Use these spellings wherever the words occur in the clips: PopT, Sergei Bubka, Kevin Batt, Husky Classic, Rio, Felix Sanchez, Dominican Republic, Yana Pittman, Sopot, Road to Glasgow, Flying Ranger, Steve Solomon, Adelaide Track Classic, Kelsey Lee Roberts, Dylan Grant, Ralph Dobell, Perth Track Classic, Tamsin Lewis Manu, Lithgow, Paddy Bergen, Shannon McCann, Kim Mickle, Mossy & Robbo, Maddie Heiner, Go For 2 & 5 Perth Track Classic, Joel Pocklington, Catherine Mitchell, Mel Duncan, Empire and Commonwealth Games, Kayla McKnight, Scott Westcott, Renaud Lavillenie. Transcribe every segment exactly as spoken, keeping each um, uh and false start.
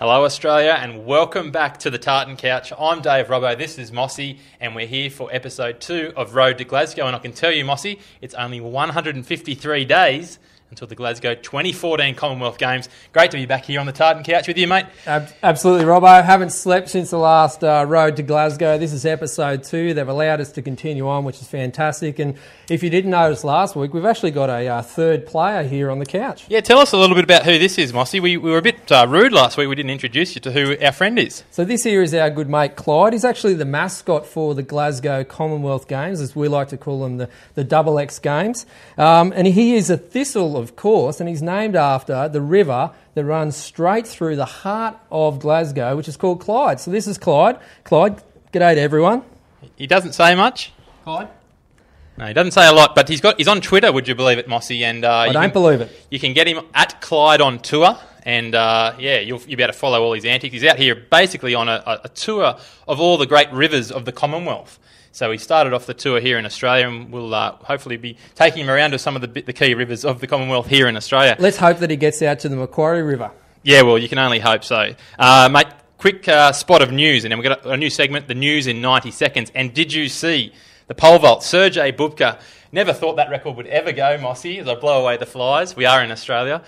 Hello Australia and welcome back to the Tartan Couch. I'm Dave Robbo, this is Mossy and we're here for episode two of Road to Glasgow, and I can tell you Mossy, it's only one hundred fifty-three days until the Glasgow twenty fourteen Commonwealth Games. Great to be back here on the Tartan Couch with you, mate. Ab- absolutely, Robbo. I haven't slept since the last uh, Road to Glasgow. This is episode two. They've allowed us to continue on, which is fantastic. And if you didn't notice last week, we've actually got a uh, third player here on the couch. Yeah, tell us a little bit about who this is, Mossy. We, we were a bit uh, rude last week. We didn't introduce you to who our friend is. So this here is our good mate, Clyde. He's actually the mascot for the Glasgow Commonwealth Games, as we like to call them, the, the Double X Games. Um, and he is a thistle, of course, and he's named after the river that runs straight through the heart of Glasgow, which is called Clyde. So this is Clyde. Clyde, g'day to everyone. He doesn't say much, Clyde. No, he doesn't say a lot, but he's got he's on Twitter, would you believe it, Mossy? And uh, I you don't can, believe it. You can get him at Clyde on tour, and uh, yeah, you'll, you'll be able to follow all his antics. He's out here basically on a, a tour of all the great rivers of the Commonwealth. So he started off the tour here in Australia, and we'll uh, hopefully be taking him around to some of the, the key rivers of the Commonwealth here in Australia. Let's hope that he gets out to the Macquarie River. Yeah, well, you can only hope so. Uh, mate, quick uh, spot of news, and then we've got a, a new segment, the news in ninety seconds. And did you see the pole vault, Sergei Bubka? Never thought that record would ever go, Mossy, as I blow away the flies. We are in Australia.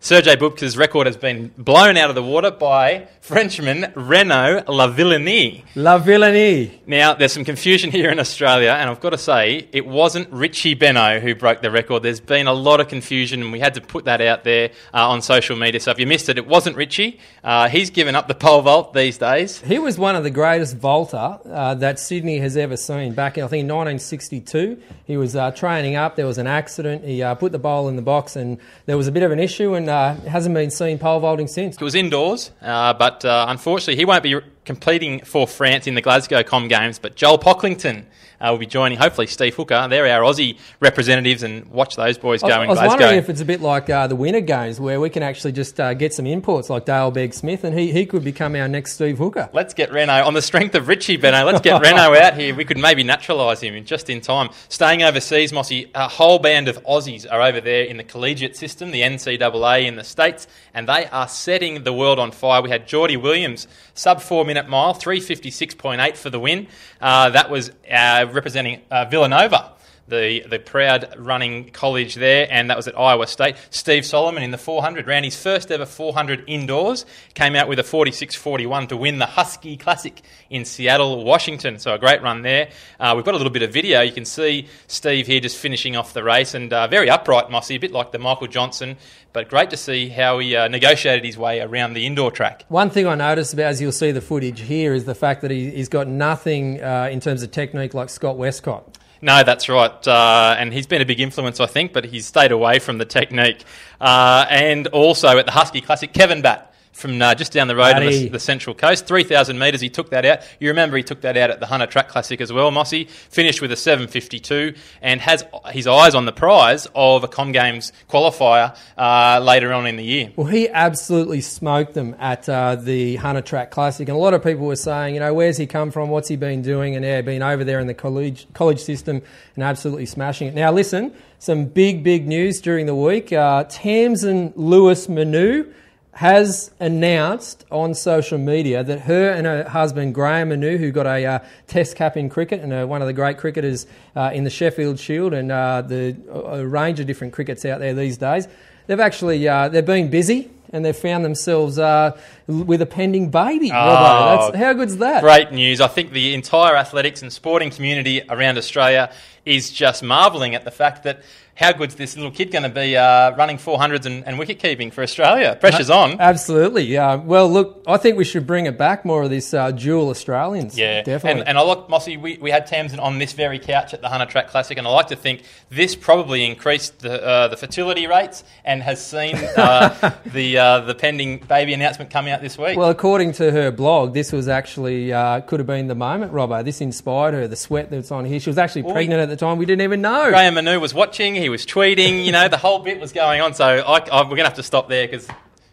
Sergei Bubka's record has been blown out of the water by Frenchman Renaud Lavillenie. Lavillenie. Now, there's some confusion here in Australia, and I've got to say, it wasn't Richie Benaud who broke the record. There's been a lot of confusion, and we had to put that out there uh, on social media. So if you missed it, it wasn't Richie. Uh, he's given up the pole vault these days. He was one of the greatest vaulter uh, that Sydney has ever seen. Back, I think, in nineteen sixty-two, he was uh, training up. There was an accident. He uh, put the bowl in the box, and there was a bit of an issue, and Uh, hasn't been seen pole vaulting since. It was indoors, uh, but uh, unfortunately he won't be re- competing for France in the Glasgow Com Games, but Joel Pocklington uh, will be joining, hopefully, Steve Hooker. They're our Aussie representatives, and watch those boys I was, go in Glasgow. I was Glasgow. wondering if it's a bit like uh, the Winter Games, where we can actually just uh, get some imports like Dale Begg-Smith, and he, he could become our next Steve Hooker. Let's get Renaud, on the strength of Richie Benaud, let's get Renaud out here. We could maybe naturalise him just in time. Staying overseas, Mossy, a whole band of Aussies are over there in the collegiate system, the N C double A in the States, and they are setting the world on fire. We had Geordie Williams, sub four minutes mile, three fifty-six point eight for the win. Uh, that was uh, representing uh, Villanova, the, the proud running college there, and that was at Iowa State. Steve Solomon in the four hundred, ran his first ever four hundred indoors, came out with a forty-six forty-one to win the Husky Classic in Seattle, Washington. So a great run there. Uh, we've got a little bit of video. You can see Steve here just finishing off the race, and uh, very upright, Mossy, a bit like the Michael Johnson, but great to see how he uh, negotiated his way around the indoor track. One thing I noticed, as you'll see the footage here, is the fact that he, he's got nothing uh, in terms of technique like Scott Westcott. No, that's right, uh, and he's been a big influence, I think, but he's stayed away from the technique. Uh, and also at the Husky Classic, Kevin Batt from uh, just down the road on the, the Central Coast, three thousand metres, he took that out. You remember he took that out at the Hunter Track Classic as well, Mossy, finished with a seven fifty-two and has his eyes on the prize of a Com Games qualifier uh, later on in the year. Well, he absolutely smoked them at uh, the Hunter Track Classic, and a lot of people were saying, you know, where's he come from, what's he been doing, and yeah, been over there in the college college system and absolutely smashing it. Now listen, some big, big news during the week. Uh, Tamsin Lewis Manu has announced on social media that her and her husband Graham Manu, who got a uh, test cap in cricket and uh, one of the great cricketers uh, in the Sheffield Shield and uh, the a range of different crickets out there these days, they've actually uh, they've been busy and they've found themselves uh, with a pending baby. Oh, that's, how good's that? Great news! I think the entire athletics and sporting community around Australia is just marvelling at the fact that how good's this little kid going to be uh, running four hundreds and, and wicket-keeping for Australia? Pressure's on. Absolutely. Uh, well, look, I think we should bring it back, more of this uh, dual Australians. Yeah, definitely. And, and I look, Mossy, we, we had Tamsin on this very couch at the Hunter Track Classic, and I like to think this probably increased the uh, the fertility rates and has seen uh, the uh, the pending baby announcement come out this week. Well, according to her blog, this was actually, uh, could have been the moment, Robbo. This inspired her, the sweat that's on here. She was actually well, pregnant at the time. We didn't even know. Graham Manu was watching. He was tweeting, you know, the whole bit was going on. So I, I, we're going to have to stop there because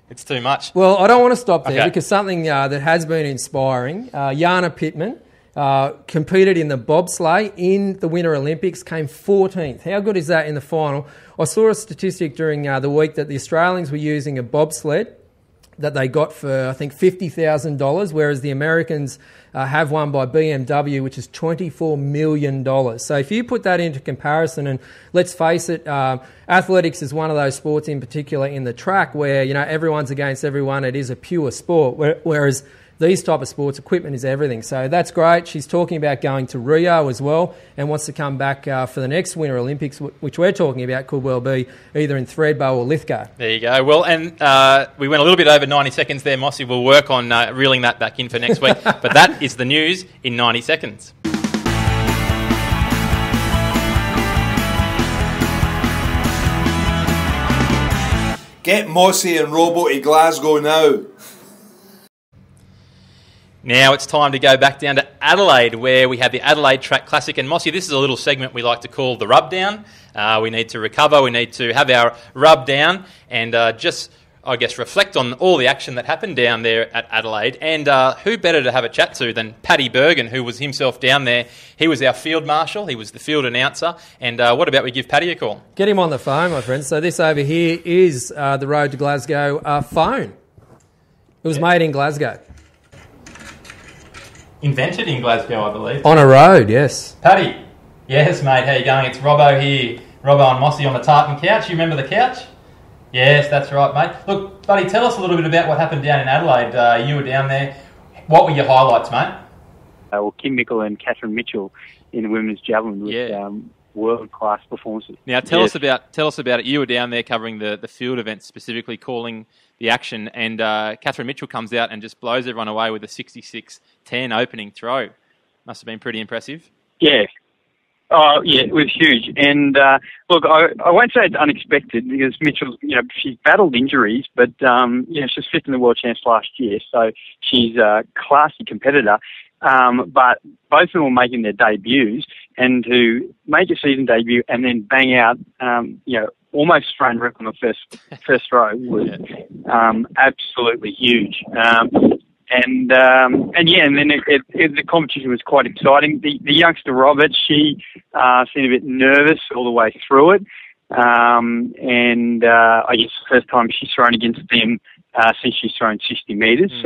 it's too much. Well, I don't want to stop there okay. because something uh, that has been inspiring, uh, Yana Pittman uh, competed in the bobsleigh in the Winter Olympics, came fourteenth. How good is that in the final? I saw a statistic during uh, the week that the Australians were using a bobsled that they got for, I think, fifty thousand dollars, whereas the Americans uh, have one by B M W, which is twenty-four million dollars. So if you put that into comparison, and let's face it, uh, athletics is one of those sports in particular in the track where, you know, everyone's against everyone. It is a pure sport, whereas these type of sports, equipment is everything. So that's great. She's talking about going to Rio as well and wants to come back uh, for the next Winter Olympics, which we're talking about could well be either in Threadbow or Lithgow. There you go. Well, and uh, we went a little bit over ninety seconds there, Mossy. We'll work on uh, reeling that back in for next week. But that is the news in ninety seconds. Get Mossy and Robo to Glasgow now. Now it's time to go back down to Adelaide, where we have the Adelaide Track Classic. And Mossy, this is a little segment we like to call the rub down. Uh, we need to recover, we need to have our rub down and uh, just, I guess, reflect on all the action that happened down there at Adelaide. And uh, who better to have a chat to than Paddy Bergen, who was himself down there. He was our field marshal, he was the field announcer. And uh, what about we give Paddy a call? Get him on the phone, my friend. So this over here is uh, the Road to Glasgow uh, phone. It was yeah. made in Glasgow. Invented in Glasgow, I believe. On a road, yes. Paddy. Yes, mate. How you going? It's Robbo here. Robbo and Mossy on the Tartan Couch. You remember the couch? Yes, that's right, mate. Look, buddy, tell us a little bit about what happened down in Adelaide. Uh, you were down there. What were your highlights, mate? Uh, well, Kim Mickle and Catherine Mitchell in women's javelin with yeah. um, world-class performances. Now, tell yes. us about tell us about it. You were down there covering the, the field events, specifically calling the action, and uh, Catherine Mitchell comes out and just blows everyone away with a sixty-six ten opening throw. Must have been pretty impressive. Yeah. Oh, yeah, it was huge. And, uh, look, I, I won't say it's unexpected because Mitchell, you know, she's battled injuries, but, um, you know, she was fifth in the World Champs last year, so she's a classy competitor. Um, but both of them were making their debuts, and to make a season debut and then bang out, um, you know, almost thrown rip on the first first row was um, absolutely huge, um, and um, and yeah, and then it, it, it, the competition was quite exciting. The, the youngster Robert, she uh, seemed a bit nervous all the way through it, um, and uh, I guess the first time she's thrown against them uh, since she's thrown sixty metres, mm.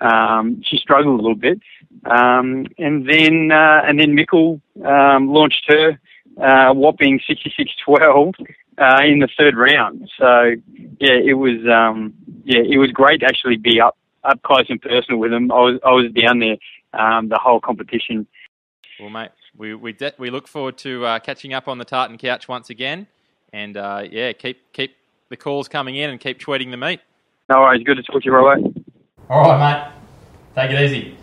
so um, she struggled a little bit, um, and then uh, and then Mickle um, launched her uh, whopping sixty-six twelve. Uh, in the third round, so yeah, it was um, yeah, it was great to actually be up, up close and personal with them. I was I was down there um, the whole competition. Well, mate, we we de- we look forward to uh, catching up on the Tartan Couch once again, and uh, yeah, keep keep the calls coming in and keep tweeting the meet. No worries, good to talk to you, Robbo. All right, mate, take it easy.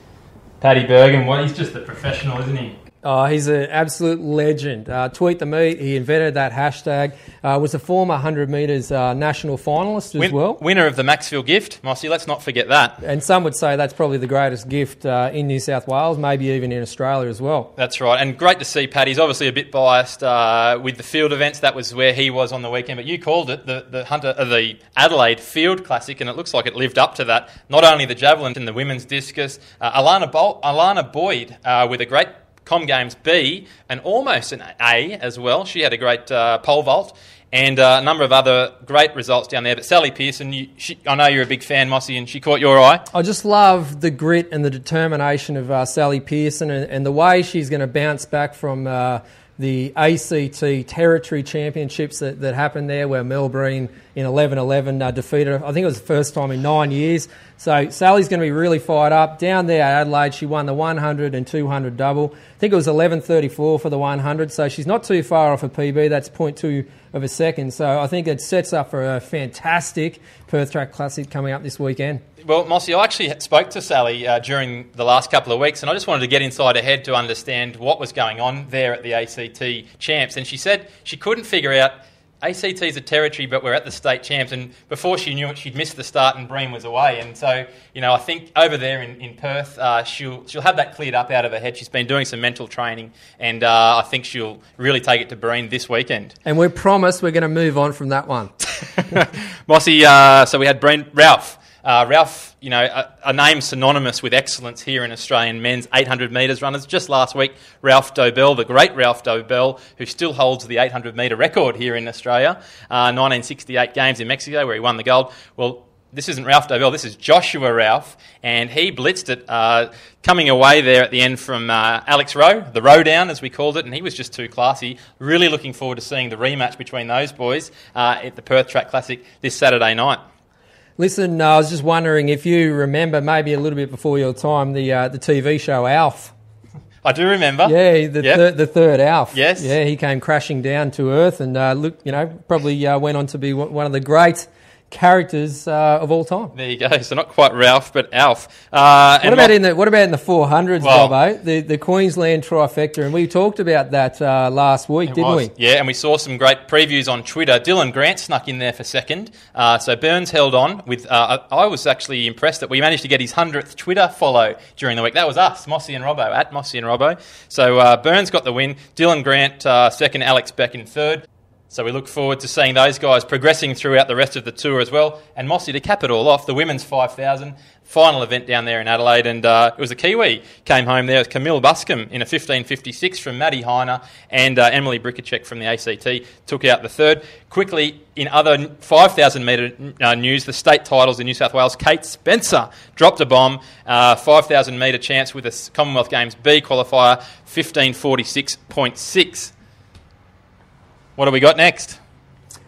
Paddy Bergen, what he's just a professional, isn't he? Oh, he's an absolute legend. Uh, tweet the meet. He invented that hashtag. Uh, was a former one hundred metres uh, national finalist as Win- well. Winner of the Maxville gift, Mossy. Let's not forget that. And some would say that's probably the greatest gift uh, in New South Wales, maybe even in Australia as well. That's right. And great to see Paddy. He's obviously a bit biased uh, with the field events. That was where he was on the weekend. But you called it the the Hunter, uh, the Adelaide Field Classic, and it looks like it lived up to that. Not only the javelin and the women's discus. Uh, Alana, Bo- Alana Boyd uh, with a great Com Games B and almost an A as well. She had a great uh, pole vault and uh, a number of other great results down there. But Sally Pearson, you, she, I know you're a big fan, Mossy, and she caught your eye. I just love the grit and the determination of uh, Sally Pearson and, and the way she's going to bounce back from uh, the A C T Territory Championships that, that happened there where Mel Breen in eleven eleven uh, defeated her. I think it was the first time in nine years. So Sally's going to be really fired up. Down there at Adelaide, she won the one hundred and two hundred double. I think it was eleven thirty-four for the one hundred, so she's not too far off a P B. That's point two of a second. So I think it sets up for a fantastic Perth Track Classic coming up this weekend. Well, Mossy, I actually spoke to Sally uh, during the last couple of weeks, and I just wanted to get inside her head to understand what was going on there at the A C T Champs. And she said she couldn't figure out A C T is a territory, but we're at the state champs, and before she knew it, she'd missed the start and Breen was away. And so, you know, I think over there in, in Perth, uh, she'll she'll have that cleared up out of her head. She's been doing some mental training, and uh, I think she'll really take it to Breen this weekend. And we promise we're going to move on from that one. Mossy, uh, so we had Breen, Ralph. Uh, Ralph, you know, a, a name synonymous with excellence here in Australian men's eight hundred metres runners. Just last week, Ralph Dobell, the great Ralph Dobell, who still holds the eight hundred metre record here in Australia, uh, nineteen sixty-eight games in Mexico where he won the gold. Well, this isn't Ralph Dobell, this is Joshua Ralph, and he blitzed it uh, coming away there at the end from uh, Alex Rowe, the row down as we called it, and he was just too classy. Really looking forward to seeing the rematch between those boys uh, at the Perth Track Classic this Saturday night. Listen, I was just wondering if you remember, maybe a little bit before your time, the uh, the T V show Alf. I do remember. Yeah, the, yep. thir- the third Alf. Yes. Yeah, he came crashing down to earth and, uh, look, you know, probably uh, went on to be w- one of the great characters uh, of all time. There you go. So not quite Ralph, but Alf. Uh, what, and about my... in the, what about in the four hundreds, well, Bobo? The, the Queensland trifecta, and we talked about that uh, last week, didn't was. we? Yeah, and we saw some great previews on Twitter. Dylan Grant snuck in there for second. Uh, so Burns held on with... Uh, I was actually impressed that we managed to get his hundredth Twitter follow during the week. That was us, Mossy and Robbo, at Mossy and Robbo. So uh, Burns got the win. Dylan Grant uh, second, Alex Beck in third. So we look forward to seeing those guys progressing throughout the rest of the tour as well. And Mossy, to cap it all off, the women's five thousand, final event down there in Adelaide. And uh, it was a Kiwi came home there. It was Camille Buscombe in a fifteen fifty-six from Maddie Heiner, and uh, Emily Bricacek from the A C T took out the third. Quickly, in other five thousand metre uh, news, the state titles in New South Wales, Kate Spencer dropped a bomb, uh, five thousand metre chance with a Commonwealth Games B qualifier, fifteen forty-six point six. What have we got next?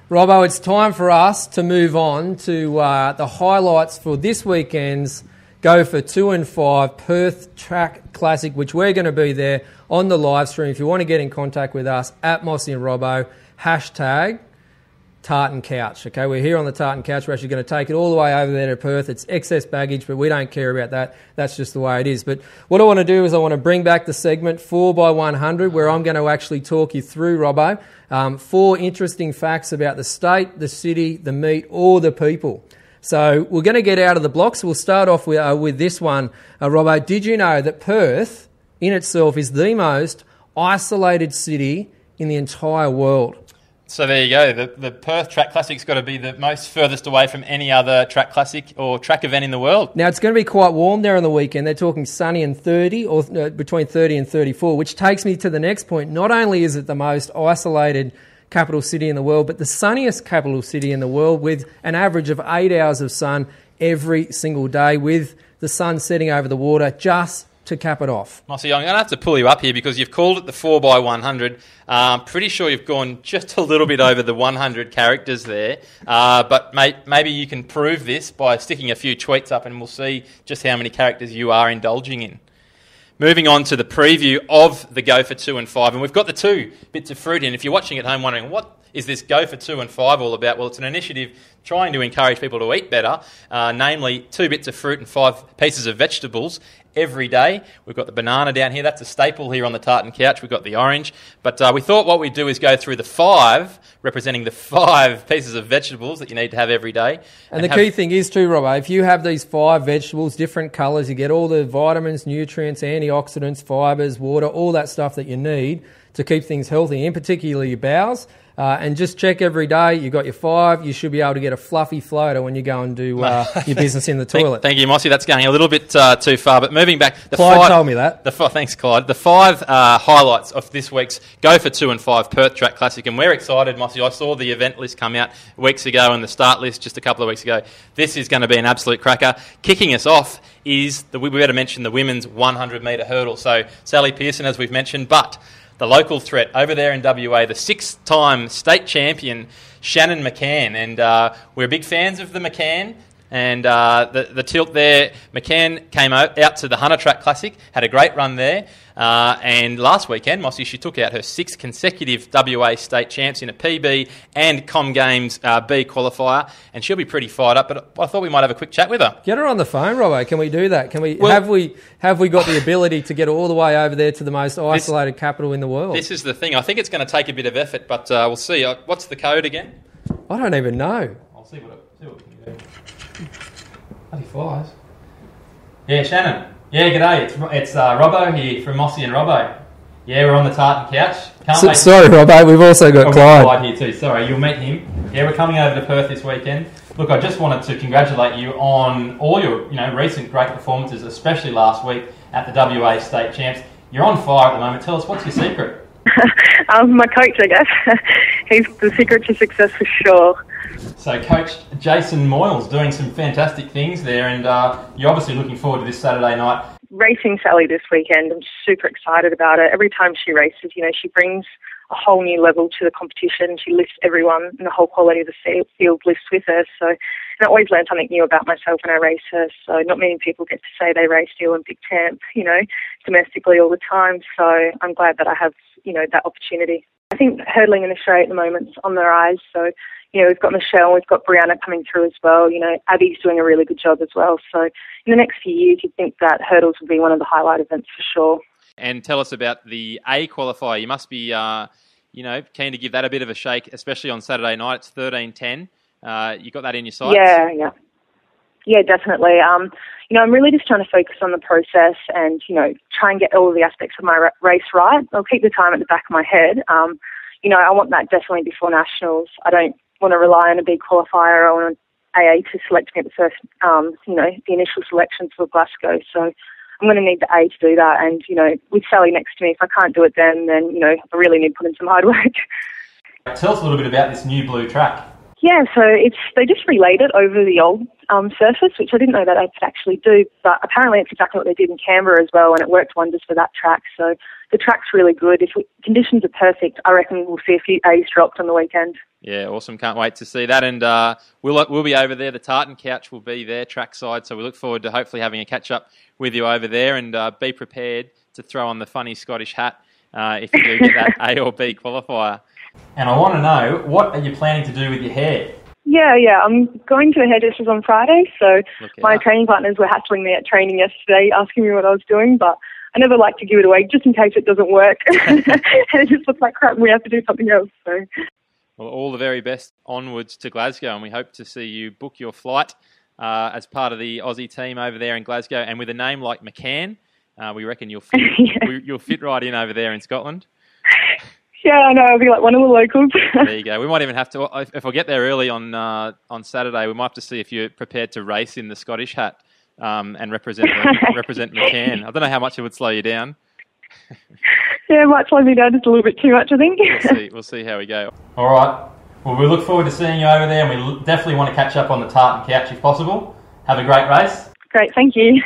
Robbo, it's time for us to move on to uh, the highlights for this weekend's Go for Two and Five Perth Track Classic, which we're going to be there on the live stream. If you want to get in contact with us, at Mossy and Robbo, hashtag Tartan Couch. Okay, we're here on the Tartan Couch. We're actually going to take it all the way over there to Perth. It's excess baggage, but we don't care about that. That's just the way it is. But what I want to do is I want to bring back the segment four by one hundred, where I'm going to actually talk you through, Robbo, um, four interesting facts about the state, the city, the meet, or the people. So we're going to get out of the blocks. We'll start off with, uh, with this one. Uh, Robbo, did you know that Perth in itself is the most isolated city in the entire world? So there you go. The, the Perth Track Classic's got to be the most furthest away from any other track classic or track event in the world. Now, it's going to be quite warm there on the weekend. They're talking sunny and thirty, or uh, between thirty and thirty-four, which takes me to the next point. Not only is it the most isolated capital city in the world, but the sunniest capital city in the world, with an average of eight hours of sun every single day, with the sun setting over the water just to cap it off. Mossy, I'm going to have to pull you up here because you've called it the four by one hundred. I'm pretty sure you've gone just a little bit over the one hundred characters there. Uh, but mate, maybe you can prove this by sticking a few tweets up and we'll see just how many characters you are indulging in. Moving on to the preview of the Go for Two and Five. And we've got the two bits of fruit in. If you're watching at home wondering, what is this Go for Two and Five all about? Well, it's an initiative trying to encourage people to eat better, uh, namely two bits of fruit and five pieces of vegetables every day. We've got the banana down here. That's a staple here on the Tartan Couch. We've got the orange. But uh, we thought what we'd do is go through the five, representing the five pieces of vegetables that you need to have every day. And, and the have... key thing is too, Robbo, if you have these five vegetables, different colours, you get all the vitamins, nutrients, antioxidants, fibres, water, all that stuff that you need to keep things healthy, in particular your bowels. Uh, and just check every day, you've got your five, you should be able to get a fluffy floater when you go and do uh, your business in the toilet. Thank you, Mossy. That's going a little bit uh, too far, but moving back... The Clyde five, told me that. The f- thanks, Clyde. The five uh, highlights of this week's Go for Two and Five Perth Track Classic, and we're excited, Mossy. I saw the event list come out weeks ago and the start list just a couple of weeks ago. This is going to be an absolute cracker. Kicking us off is, the, we better mention, the women's one hundred metre hurdle. So Sally Pearson, as we've mentioned, but... the local threat over there in W A, the six-time state champion, Shannon McCann. And uh, we're big fans of the McCann. And uh, the, the tilt there, McCann came out, out to the Hunter Track Classic, had a great run there. Uh, and last weekend, Mossy, she took out her sixth consecutive W A state champs in a P B and Com Games uh, B qualifier. And she'll be pretty fired up, but I thought we might have a quick chat with her. Get her on the phone, Robbo. Can we do that? Can we? Well, have we have we got the ability to get all the way over there to the most isolated this, capital in the world? This is the thing. I think it's going to take a bit of effort, but uh, we'll see. Uh, what's the code again? I don't even know. I'll see what, it, see what we can do. Bloody flies. Yeah, Shannon. Yeah, g'day. It's it's uh, Robbo here from Mossy and Robbo. Yeah, we're on the Tartan Couch. Can't so, wait. Sorry, Robbo. We've also got oh, Clyde. Clyde here too. Sorry, you'll meet him. Yeah, we're coming over to Perth this weekend. Look, I just wanted to congratulate you on all your you know recent great performances, especially last week at the W A State Champs. You're on fire at the moment. Tell us, what's your secret? um, my coach, I guess. he's the secret to success for sure. So Coach Jason Moyle's doing some fantastic things there, and uh, you're obviously looking forward to this Saturday night. Racing Sally this weekend, I'm super excited about it. Every time she races, you know, she brings a whole new level to the competition. She lifts everyone and the whole quality of the field lifts with her. So, and I always learn something new about myself when I race her. So not many people get to say they race the Olympic champ, you know, domestically all the time. So I'm glad that I have, you know, that opportunity. I think hurdling in Australia at the moment is on the rise. So, you know, we've got Michelle, we've got Brianna coming through as well. You know, Abby's doing a really good job as well. So in the next few years, you'd think that hurdles would be one of the highlight events for sure. And tell us about the A qualifier. You must be, uh, you know, keen to give that a bit of a shake, especially on Saturday night. It's thirteen ten. Uh, you got that in your sights? Yeah, yeah. Yeah, definitely. Um, you know, I'm really just trying to focus on the process and, you know, try and get all of the aspects of my race right. I'll keep the time at the back of my head. Um, you know, I want that definitely before nationals. I don't want to rely on a big qualifier or an A A to select me at the first, um, you know, the initial selections for Glasgow. So I'm going to need the A to do that. And, you know, with Sally next to me, if I can't do it then, then, you know, I really need to put in some hard work. Tell us a little bit about this new blue track. Yeah, so it's they just relayed it over the old um, surface, which I didn't know that they could actually do, but apparently it's exactly what they did in Canberra as well, and it worked wonders for that track. So the track's really good. If we, conditions are perfect, I reckon we'll see a few A's dropped on the weekend. Yeah, awesome. Can't wait to see that. And uh, we'll we'll be over there. The Tartan Couch will be there trackside, so we look forward to hopefully having a catch-up with you over there, and uh, be prepared to throw on the funny Scottish hat uh, if you do get that A or B qualifier. And I want to know, what are you planning to do with your hair? Yeah, yeah, I'm going to the hairdressers on Friday, so my up. training partners were hassling me at training yesterday, asking me what I was doing, but I never like to give it away, just in case it doesn't work. And it just looks like crap and we have to do something else. So, well, all the very best onwards to Glasgow, and we hope to see you book your flight uh, as part of the Aussie team over there in Glasgow, and with a name like McCann, uh, we reckon you'll fit, yeah. you'll fit right in over there in Scotland. Yeah, I know. I'll be like one of the locals. There you go. We might even have to, if I get there early on uh, on Saturday, we might have to see if you're prepared to race in the Scottish hat um, and represent represent McCann. I don't know how much it would slow you down. Yeah, it might slow me down just a little bit too much, I think. We'll see. We'll see how we go. All right. Well, we look forward to seeing you over there, and we definitely want to catch up on the Tartan Couch if possible. Have a great race. Great. Thank you.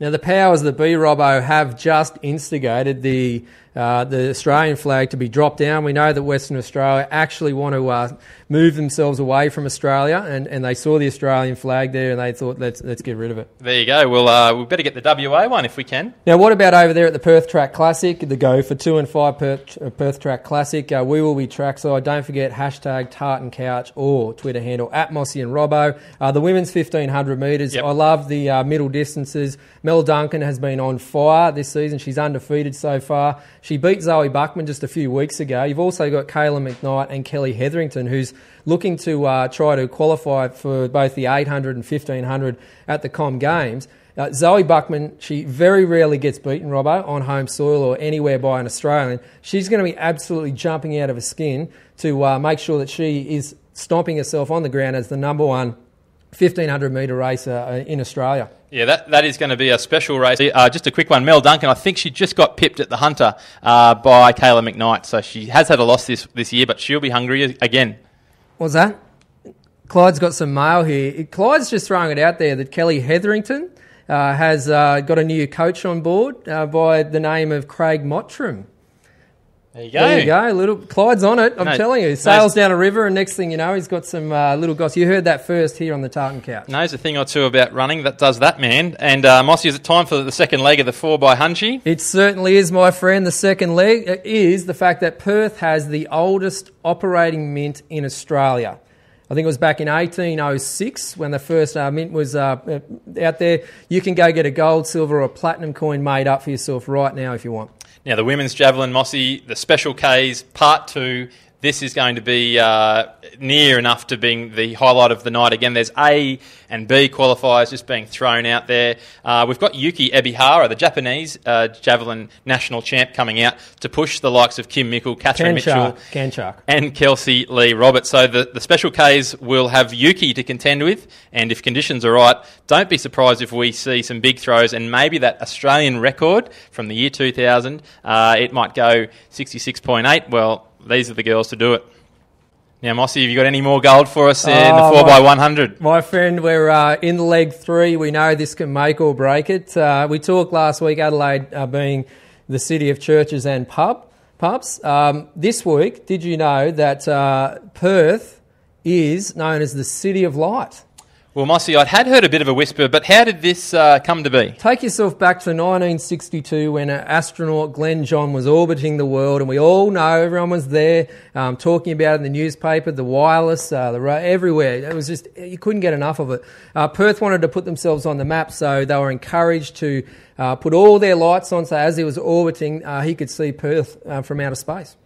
Now, the powers that be, Robbo, have just instigated the uh, the Australian flag to be dropped down. We know that Western Australia actually want to uh, move themselves away from Australia, and, and they saw the Australian flag there and they thought, let's let's get rid of it. There you go. Well, uh, we better get the W A one if we can. Now, what about over there at the Perth Track Classic, the go for two and five Perth, uh, Perth Track Classic? Uh, we will be trackside. Don't forget, hashtag Tartan Couch or Twitter handle at Mossy and Robbo. Uh, the women's fifteen hundred metres. Yep. I love the uh, middle distances. Mel Duncan has been on fire this season. She's undefeated so far. She beat Zoe Buckman just a few weeks ago. You've also got Kayla McKnight and Kelly Hetherington, who's looking to uh, try to qualify for both the eight hundred and fifteen hundred at the Com Games. Uh, Zoe Buckman, she very rarely gets beaten, Robbo, on home soil or anywhere by an Australian. She's going to be absolutely jumping out of her skin to uh, make sure that she is stomping herself on the ground as the number one fifteen hundred metre racer in Australia. Yeah, that, that is going to be a special race. Uh, just a quick one. Mel Duncan, I think she just got pipped at the Hunter uh, by Kayla McKnight. So she has had a loss this, this year, but she'll be hungry again. What's that? Clyde's got some mail here. Clyde's just throwing it out there that Kelly Hetherington uh, has uh, got a new coach on board uh, by the name of Craig Mottram. There you go. There you go. Little Clyde's on it, I'm no, telling you. Sails down a river and next thing you know, he's got some uh, little goss. You heard that first here on the Tartan Couch. Knows a thing or two about running. That does that, man. And uh, Mossy, is it time for the second leg of the four by Hunchy? It certainly is, my friend. The second leg is the fact that Perth has the oldest operating mint in Australia. I think it was back in eighteen oh six when the first uh, mint was uh, out there. You can go get a gold, silver or platinum coin made up for yourself right now if you want. Now, the women's javelin, Mossy, the special Ks, part two. This is going to be uh, near enough to being the highlight of the night. Again, there's A and B qualifiers just being thrown out there. Uh, we've got Yuki Ebihara, the Japanese uh, javelin national champ, coming out to push the likes of Kim Mickle, Catherine Mitchell, and Kelsey Lee Roberts. So the, the special Ks will have Yuki to contend with, and if conditions are right, don't be surprised if we see some big throws and maybe that Australian record from the year two thousand. Uh, it might go sixty-six point eight. Well, these are the girls to do it. Now, Mossy, have you got any more gold for us in oh, the four by one hundred? My, my friend, we're uh, in leg three. We know this can make or break it. Uh, we talked last week, Adelaide uh, being the city of churches and pub, pubs. Um, this week, did you know that uh, Perth is known as the City of Light? Well, Mossy, I had heard a bit of a whisper, but how did this uh, come to be? Take yourself back to nineteen sixty-two when an astronaut, Glenn John, was orbiting the world, and we all know everyone was there um, talking about it in the newspaper, the wireless, uh, the ra- everywhere. It was just, you couldn't get enough of it. Uh, Perth wanted to put themselves on the map, so they were encouraged to uh, put all their lights on, so as he was orbiting, uh, he could see Perth uh, from outer space.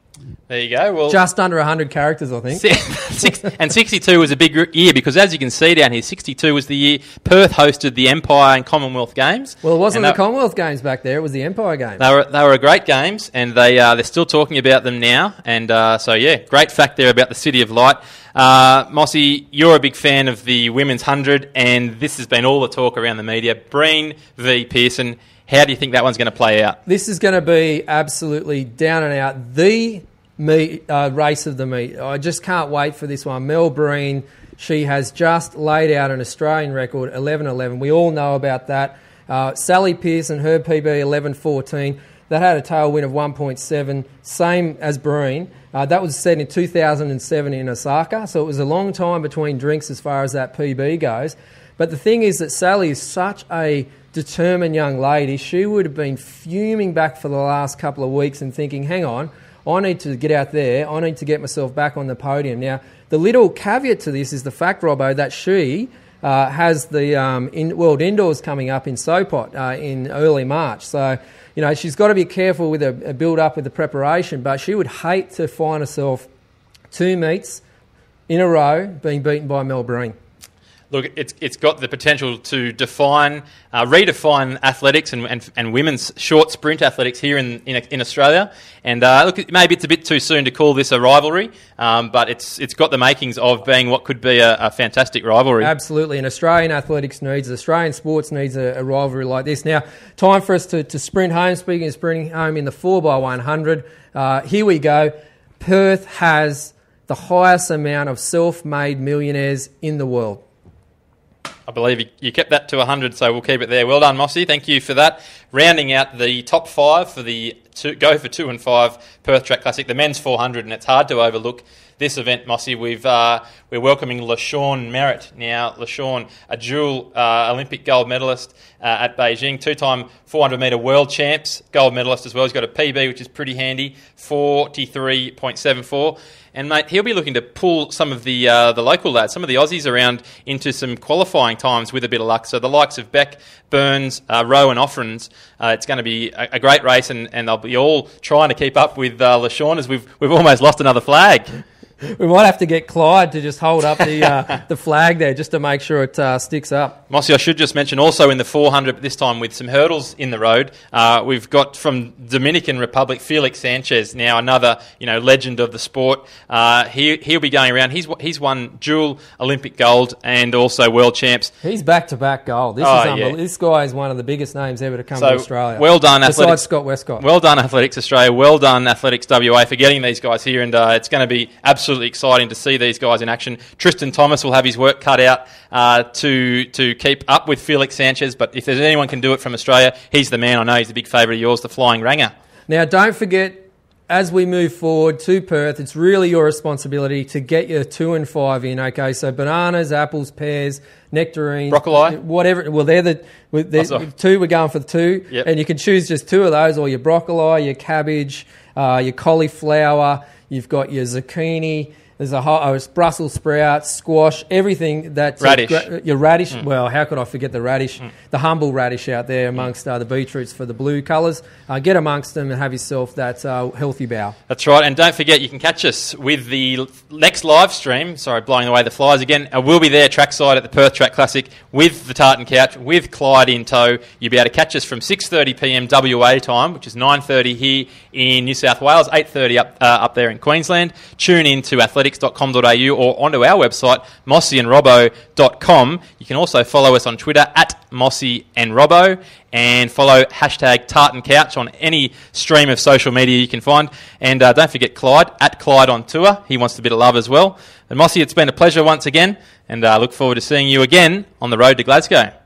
There you go. Well, just under one hundred characters, I think. Six, and sixty-two was a big year because, as you can see down here, sixty-two was the year Perth hosted the Empire and Commonwealth Games. Well, it wasn't and the they, Commonwealth Games back there; it was the Empire Games. They were they were great games, and they uh, they're still talking about them now. And uh, so, yeah, great fact there about the City of Light. Uh, Mossy, you're a big fan of the women's hundred, and this has been all the talk around the media. Breen v Pearson. How do you think that one's going to play out? This is going to be absolutely down and out. The meet, uh, race of the meet. I just can't wait for this one. Mel Breen, she has just laid out an Australian record, eleven eleven. We all know about that. Uh, Sally Pearson, her P B eleven fourteen, that had a tailwind of one point seven, same as Breen. Uh, that was set in two thousand seven in Osaka, so it was a long time between drinks as far as that P B goes. But the thing is that Sally is such a determined young lady. She would have been fuming back for the last couple of weeks and thinking, hang on, I need to get out there. I need to get myself back on the podium. Now, the little caveat to this is the fact, Robbo, that she uh, has the um, in World Indoors coming up in Sopot uh, in early March. So, you know, she's got to be careful with a, a build-up with the preparation, but she would hate to find herself two meets in a row being beaten by Mel Breen. Look, it's it's got the potential to define, uh, redefine athletics and, and and women's short sprint athletics here in in, in Australia. And uh, look, maybe it's a bit too soon to call this a rivalry, um, but it's it's got the makings of being what could be a, a fantastic rivalry. Absolutely, and Australian athletics needs, Australian sports needs a, a rivalry like this. Now, time for us to, to sprint home. Speaking of sprinting home in the four by one hundred, uh, here we go. Perth has the highest amount of self-made millionaires in the world. I believe you kept that to one hundred, so we'll keep it there. Well done, Mossy. Thank you for that. Rounding out the top five for the two, go for two and five Perth Track Classic, the men's four hundred, and it's hard to overlook this event, Mossy. We've, uh, we're welcoming LaShawn Merritt now. LaShawn, a dual uh, Olympic gold medalist uh, at Beijing, two-time four hundred metre world champs, gold medalist as well. He's got a P B, which is pretty handy, forty-three point seven four. And, mate, he'll be looking to pull some of the uh, the local lads, some of the Aussies around into some qualifying times with a bit of luck. So the likes of Beck, Burns, uh, Rowe and Offrens, uh, it's going to be a, a great race, and, and they'll be all trying to keep up with uh, LaShawn, as we've we've almost lost another flag. We might have to get Clyde to just hold up the uh, the flag there just to make sure it uh, sticks up. Mossy, I should just mention also in the four hundred, but this time with some hurdles in the road, uh, we've got from Dominican Republic, Felix Sanchez, now another you know legend of the sport. Uh, he, he'll be going around. He's he's won dual Olympic gold and also world champs. He's back-to-back gold. This, oh, is unbelievable. Yeah. This guy is one of the biggest names ever to come so, to Australia. Well done, Athletics. Besides Scott Westcott. Well done, Athletics Australia. Well done, Athletics W A, for getting these guys here, and uh, it's going to be absolutely... Absolutely exciting to see these guys in action. Tristan Thomas will have his work cut out uh, to to keep up with Felix Sanchez, but if there's anyone can do it from Australia, he's the man. I know he's a big favourite of yours, the Flying Ranger. Now, don't forget, as we move forward to Perth, it's really your responsibility to get your two and five in, okay? So bananas, apples, pears, nectarines. Broccoli. Whatever. Well, they're the they're, oh, two. We're going for the two. Yep. And you can choose just two of those, or your broccoli, your cabbage, uh, your cauliflower. You've got your zucchini. There's a whole, oh, it's Brussels sprouts, squash, everything that's... Radish. A, your radish. Mm. Well, how could I forget the radish? Mm. The humble radish out there amongst mm. uh, the beetroots for the blue colours. Uh, get amongst them and have yourself that uh, healthy bough. That's right. And don't forget, you can catch us with the next live stream. Sorry, blowing away the flies again. Uh, we'll be there trackside at the Perth Track Classic with the Tartan Couch, with Clyde in tow. You'll be able to catch us from six thirty p m W A time, which is nine thirty here in New South Wales, eight thirty up, uh, up there in Queensland. Tune in to Athletics athletics dot com dot a u or onto our website, mossy and robbo dot com. You can also follow us on Twitter at mossy and robbo and follow hashtag Tartan Couch on any stream of social media you can find. And uh, don't forget Clyde, at Clyde on tour. He wants a bit of love as well. And Mossy, it's been a pleasure once again, and I uh, look forward to seeing you again on the road to Glasgow.